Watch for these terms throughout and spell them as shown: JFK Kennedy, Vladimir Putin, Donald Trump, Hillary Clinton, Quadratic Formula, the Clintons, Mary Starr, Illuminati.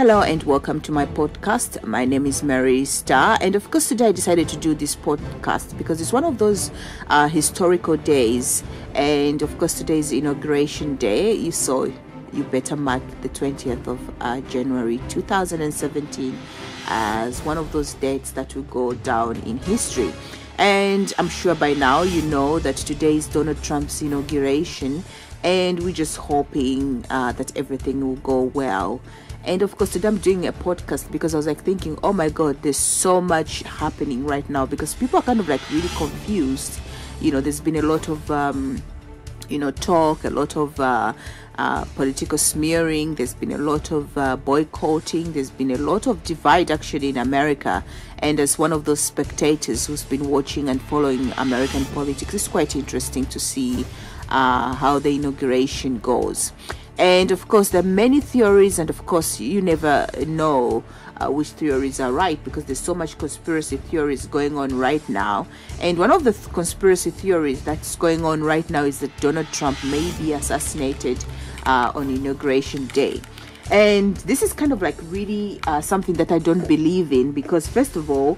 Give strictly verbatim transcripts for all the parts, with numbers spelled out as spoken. Hello and welcome to my podcast. My name is Mary Starr, and of course today I decided to do this podcast because it's one of those uh, historical days, and of course today is Inauguration Day. You saw you better mark the twentieth of uh, January two thousand seventeen as one of those dates that will go down in history. And I'm sure by now you know that today is Donald Trump's inauguration, and we're just hoping uh, that everything will go well. And of course today I'm doing a podcast because I was like thinking, oh my god, there's so much happening right now because people are kind of like really confused. You know, there's been a lot of um you know talk, a lot of uh, uh political smearing, there's been a lot of uh, boycotting, there's been a lot of divide actually in America. And as one of those spectators who's been watching and following American politics, it's quite interesting to see uh how the inauguration goes. And of course there are many theories, and of course you never know uh, which theories are right because there's so much conspiracy theories going on right now. And one of the th- conspiracy theories that's going on right now is that Donald Trump may be assassinated uh, on Inauguration Day. And this is kind of like really uh, something that I don't believe in because first of all,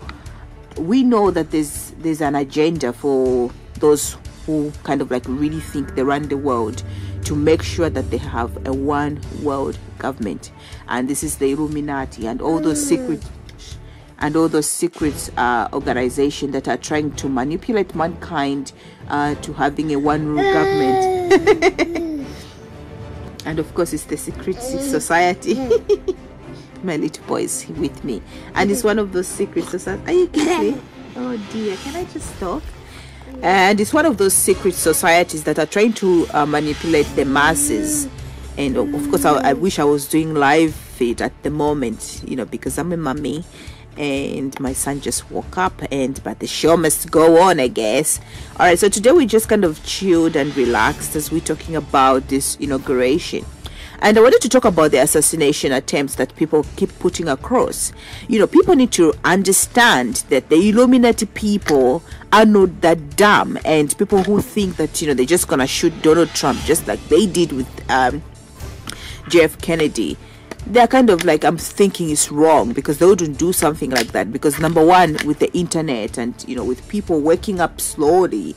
we know that there's there's an agenda for those who kind of like really think they run the world to make sure that they have a one world government, and this is the Illuminati and all those secret and all those secret uh, organizations that are trying to manipulate mankind uh, to having a one world government. And of course, it's the secret society. My little boy is with me, and it's one of those secret societies. Are you kidding me? Oh dear! Can I just stop? And it's one of those secret societies that are trying to uh, manipulate the masses. And of course I, I wish I was doing live feed at the moment, you know, because I'm a mummy and my son just woke up, and but the show must go on, I guess. All right, so today we just kind of chilled and relaxed as we're talking about this inauguration. And I wanted to talk about the assassination attempts that people keep putting across. You know, people need to understand that the Illuminati people are not that dumb, and people who think that, you know, they're just gonna shoot Donald Trump just like they did with um, J F K Kennedy. They're kind of like, I'm thinking it's wrong because they wouldn't do something like that because number one, with the internet and, you know, with people waking up slowly,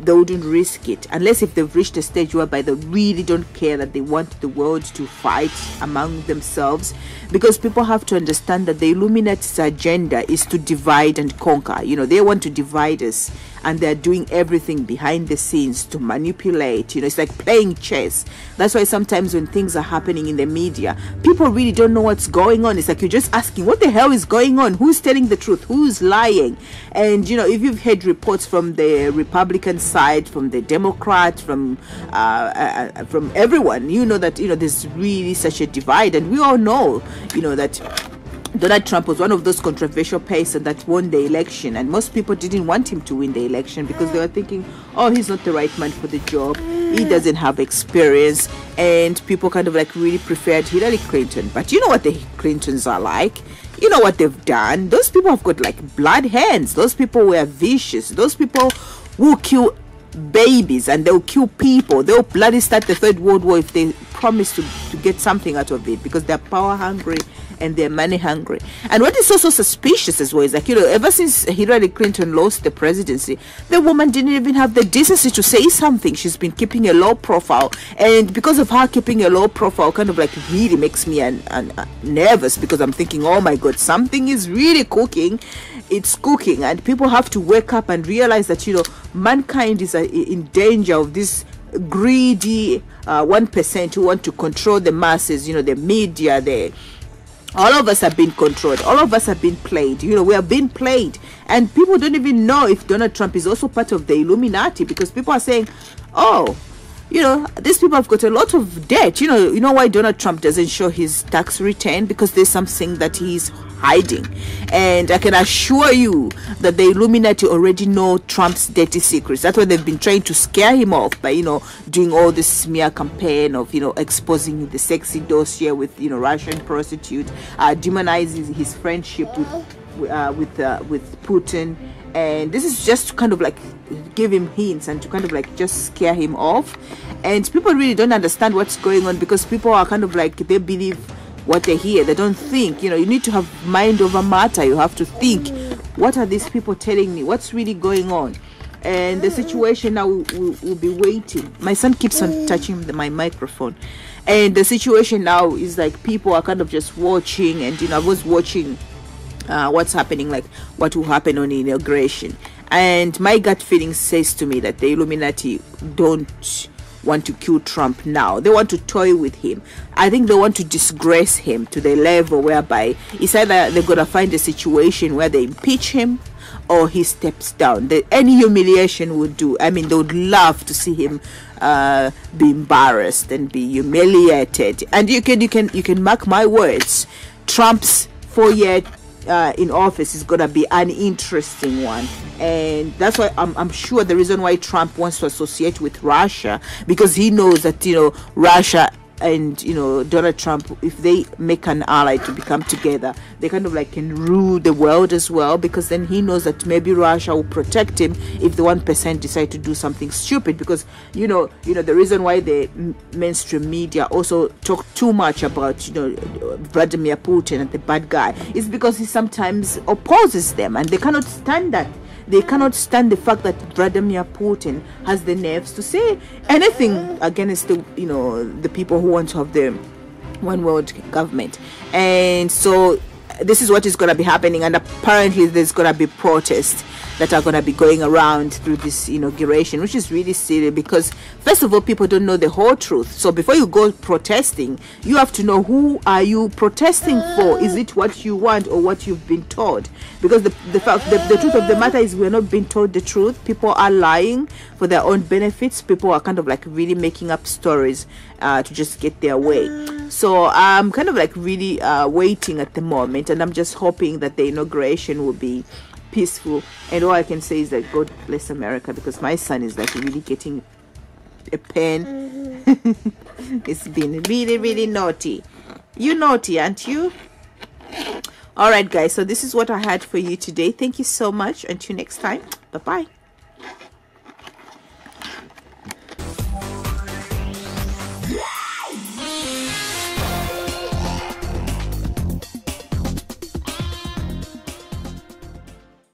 they wouldn't risk it unless if they've reached a stage whereby they really don't care, that they want the world to fight among themselves. Because people have to understand that the Illuminati's agenda is to divide and conquer. You know, they want to divide us, and they're doing everything behind the scenes to manipulate. You know, it's like playing chess. That's why sometimes when things are happening in the media, people really don't know what's going on. It's like you're just asking, what the hell is going on? Who's telling the truth? Who's lying? And, you know, if you've heard reports from the Republican side, from the Democrat, from uh, uh, from everyone, you know that, you know, there's really such a divide. And we all know, you know, that Donald Trump was one of those controversial person that won the election, and most people didn't want him to win the election because they were thinking, oh, he's not the right man for the job, he doesn't have experience, and people kind of like really preferred Hillary Clinton. But you know what the Clintons are like? You know what they've done? Those people have got like blood hands. Those people were vicious. Those people will kill babies and they'll kill people. They'll bloody start the Third World War if they promise to, to get something out of it because they're power hungry and they're money hungry. And what is also suspicious as well is, like, you know, ever since Hillary Clinton lost the presidency, the woman didn't even have the decency to say something. She's been keeping a low profile, and because of her keeping a low profile, kind of like really makes me an, an, uh, nervous because I'm thinking, oh my god, something is really cooking. It's cooking, and people have to wake up and realize that, you know, mankind is uh, in danger of this greedy uh, one percent who want to control the masses. You know, the media, the all of us have been controlled. All of us have been played. You know, we are being played. And people don't even know if Donald Trump is also part of the Illuminati because people are saying, oh, you know, these people have got a lot of debt. You know, you know why Donald Trump doesn't show his tax return? Because there's something that he's hiding. And I can assure you that the Illuminati already know Trump's dirty secrets. That's why they've been trying to scare him off by, you know, doing all this smear campaign of, you know, exposing the sexy dossier with, you know, Russian prostitute, uh, demonizing his friendship with, uh, with, uh, with Putin. And this is just to kind of like give him hints and to kind of like just scare him off. And people really don't understand what's going on because people are kind of like, they believe what they hear. They don't think. You know, you need to have mind over matter. You have to think, what are these people telling me? What's really going on? And the situation now will, will, will be waiting. My son keeps on touching the, my microphone. And the situation now is like people are kind of just watching. And, you know, I was watching uh, what's happening, like what will happen on the inauguration. And my gut feeling says to me that the Illuminati don't want to kill Trump now. They want to toy with him. I think they want to disgrace him to the level whereby it's either they're going to find a situation where they impeach him or he steps down. They, any humiliation would do. I mean, they would love to see him uh, be embarrassed and be humiliated. And you can, you can, you can mark my words. Trump's four-year uh, in office is going to be an interesting one. And that's why I'm, I'm sure the reason why Trump wants to associate with Russia, because he knows that, you know, Russia and, you know, Donald Trump, if they make an ally to become together, they kind of like can rule the world as well, because then he knows that maybe Russia will protect him if the one percent decide to do something stupid. Because, you know, you know, the reason why the mainstream media also talk too much about, you know, Vladimir Putin and the bad guy is because he sometimes opposes them, and they cannot stand that. They cannot stand the fact that Vladimir Putin has the nerves to say anything against the, you know, the people who want to have the one world government. And so this is what is going to be happening. And apparently there's going to be protests that are going to be going around through this inauguration, which is really silly, because first of all, people don't know the whole truth. So before you go protesting, you have to know, who are you protesting for? Is it what you want or what you've been told? Because the the fact, the, the truth of the matter is, we're not being told the truth. People are lying for their own benefits. People are kind of like really making up stories uh, to just get their way. So I'm kind of like really uh, waiting at the moment, and I'm just hoping that the inauguration will be peaceful. And all I can say is that God bless America, because my son is like really getting a pen. It's been really, really naughty. You naughty, aren't you? All right, guys, so this is what I had for you today. Thank you so much. Until next time, bye bye.